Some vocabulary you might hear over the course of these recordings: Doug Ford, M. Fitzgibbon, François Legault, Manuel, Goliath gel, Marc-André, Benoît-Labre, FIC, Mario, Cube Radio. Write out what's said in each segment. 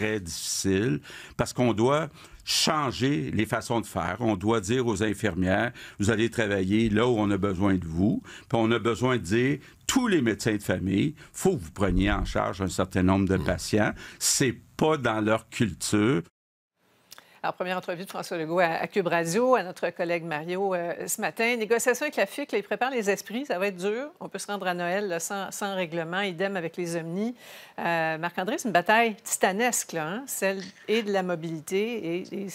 très difficile parce qu'on doit changer les façons de faire. On doit dire aux infirmières, vous allez travailler là où on a besoin de vous. Puis on a besoin de dire, tous les médecins de famille, il faut que vous preniez en charge un certain nombre de patients. C'est pas dans leur culture. Alors, première entrevue de François Legault à Cube Radio, à notre collègue Mario ce matin. Négociation avec la FIC, là, il prépare les esprits, ça va être dur. On peut se rendre à Noël là, sans règlement, idem avec les omnis. Marc-André, c'est une bataille titanesque, là, hein? Celle et de la mobilité et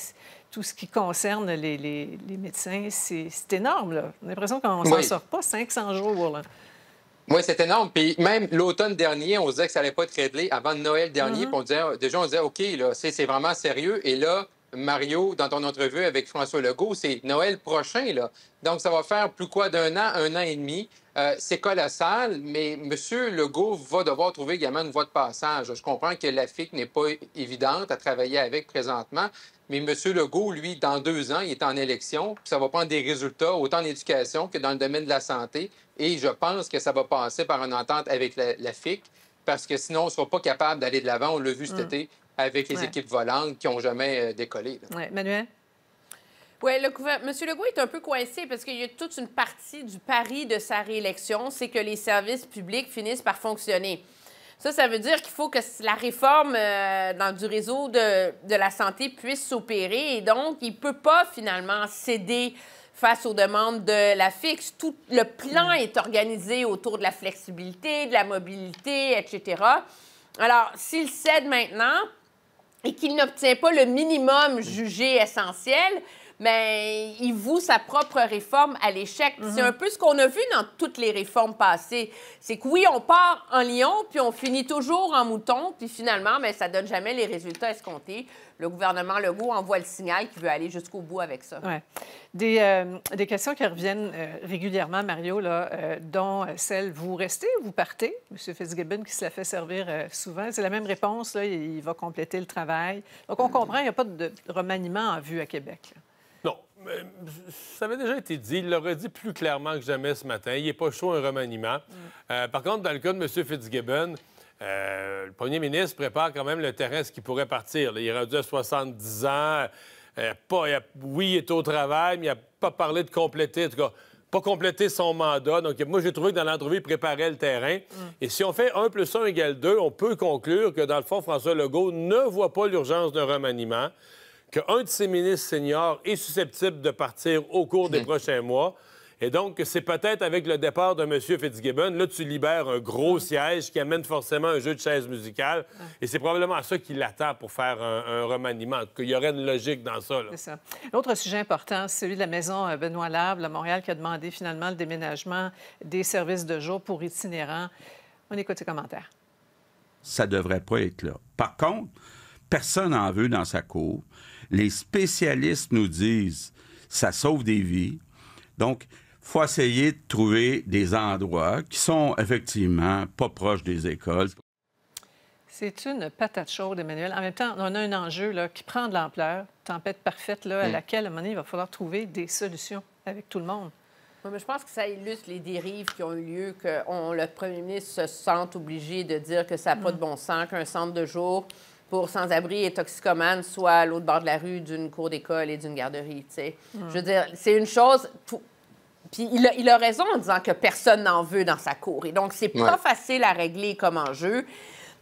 tout ce qui concerne les médecins. C'est énorme, là. On a l'impression qu'on ne s'en sort pas 500 jours, là. Oui, c'est énorme. Puis même l'automne dernier, on disait que ça n'allait pas être réglé avant Noël dernier. Puis on disait, OK, là, c'est vraiment sérieux. Et là, Mario, dans ton entrevue avec François Legault, c'est Noël prochain, là. Donc, ça va faire plus quoi d'un an et demi. C'est colossal, mais M. Legault va devoir trouver également une voie de passage. Je comprends que la FIC n'est pas évidente à travailler avec présentement, mais M. Legault, lui, dans 2 ans, il est en élection, puis ça va prendre des résultats autant en éducation que dans le domaine de la santé, et je pense que ça va passer par une entente avec la FIC, parce que sinon, on ne sera pas capable d'aller de l'avant. On l'a vu cet été, avec les équipes volantes qui n'ont jamais décollé. Oui, Manuel? Oui, M. Legault est un peu coincé parce qu'il y a toute une partie du pari de sa réélection, c'est que les services publics finissent par fonctionner. Ça veut dire qu'il faut que la réforme du réseau de la santé puisse s'opérer et donc il ne peut pas finalement céder face aux demandes de la FIC. Tout le plan est organisé autour de la flexibilité, de la mobilité, etc. Alors, s'il cède maintenant et qu'il n'obtient pas le minimum jugé essentiel, bien, il voue sa propre réforme à l'échec. C'est un peu ce qu'on a vu dans toutes les réformes passées. C'est que oui, on part en lion, puis on finit toujours en mouton, puis finalement, bien, ça ne donne jamais les résultats escomptés. Le gouvernement Legault envoie le signal qu'il veut aller jusqu'au bout avec ça. Ouais. Des questions qui reviennent régulièrement, Mario, là, dont celle « Vous restez ou vous partez ?» M. Fitzgibbon qui se la fait servir souvent. C'est la même réponse, là, il va compléter le travail. Donc, on comprend, il n'y a pas de remaniement en vue à Québec, là. Non, mais ça avait déjà été dit. Il l'aurait dit plus clairement que jamais ce matin. Il n'est pas chaud un remaniement. Par contre, dans le cas de M. Fitzgibbon, le premier ministre prépare quand même le terrain, ce qui pourrait partir. Là, il est rendu à 70 ans. Oui, il est au travail, mais il n'a pas parlé de compléter, en tout cas, pas compléter son mandat. Donc, moi, j'ai trouvé que dans l'entrevue, il préparait le terrain. Et si on fait 1 + 1 = 2, on peut conclure que, dans le fond, François Legault ne voit pas l'urgence d'un remaniement, qu'un de ses ministres seniors est susceptible de partir au cours des prochains mois. Et donc, c'est peut-être avec le départ de M. Fitzgibbon, là, tu libères un gros siège qui amène forcément un jeu de chaises musicales. Et c'est probablement à ça qu'il attend pour faire un remaniement. Il y aurait une logique dans ça, là. C'est ça. L'autre sujet important, c'est celui de la maison Benoît-Labre, à Montréal, qui a demandé finalement le déménagement des services de jour pour itinérants. On écoute ses commentaires. Ça devrait pas être là. Par contre, personne n'en veut dans sa cour. Les spécialistes nous disent ça sauve des vies. Donc, il faut essayer de trouver des endroits qui sont effectivement pas proches des écoles. C'est une patate chaude, Emmanuel. En même temps, on a un enjeu là, qui prend de l'ampleur, tempête parfaite, là, à laquelle, à un moment donné, il va falloir trouver des solutions avec tout le monde. Oui, mais je pense que ça illustre les dérives qui ont eu lieu, que le premier ministre se sente obligé de dire que ça n'a pas de bon sens, qu'un centre de jour pour sans-abri et toxicomanes, soit à l'autre bord de la rue d'une cour d'école et d'une garderie, tu sais. Je veux dire, c'est une chose... Puis il a raison en disant que personne n'en veut dans sa cour. Et donc, c'est pas facile à régler comme enjeu.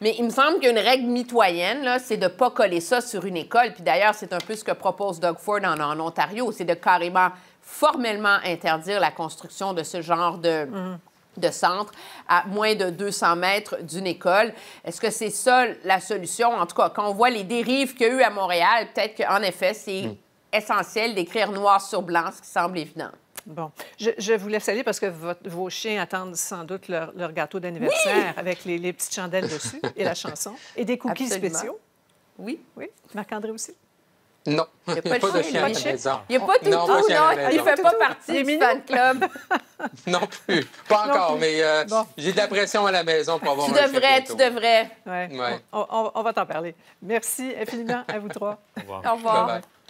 Mais il me semble qu'une règle mitoyenne, là, c'est de pas coller ça sur une école. Puis d'ailleurs, c'est un peu ce que propose Doug Ford en Ontario. C'est de carrément, formellement interdire la construction de ce genre de centre à moins de 200 mètres d'une école. Est-ce que c'est ça la solution? En tout cas, quand on voit les dérives qu'il y a eu à Montréal, peut-être qu'en effet, c'est essentiel d'écrire noir sur blanc, ce qui semble évident. Bon. Je vous laisse aller parce que vos chiens attendent sans doute leur gâteau d'anniversaire avec les petites chandelles dessus et la chanson et des cookies spéciaux. Oui, oui. Marc-André aussi? Non. Il n'y a pas de chien à la maison. Il n'y a pas tout, non, tout, non. Il ne fait pas partie du fan club. Non plus. Pas encore, non plus. Mais j'ai de la pression à la maison pour avoir tu devrais. Ouais. On va t'en parler. Merci infiniment à vous trois. Au revoir. Bye bye.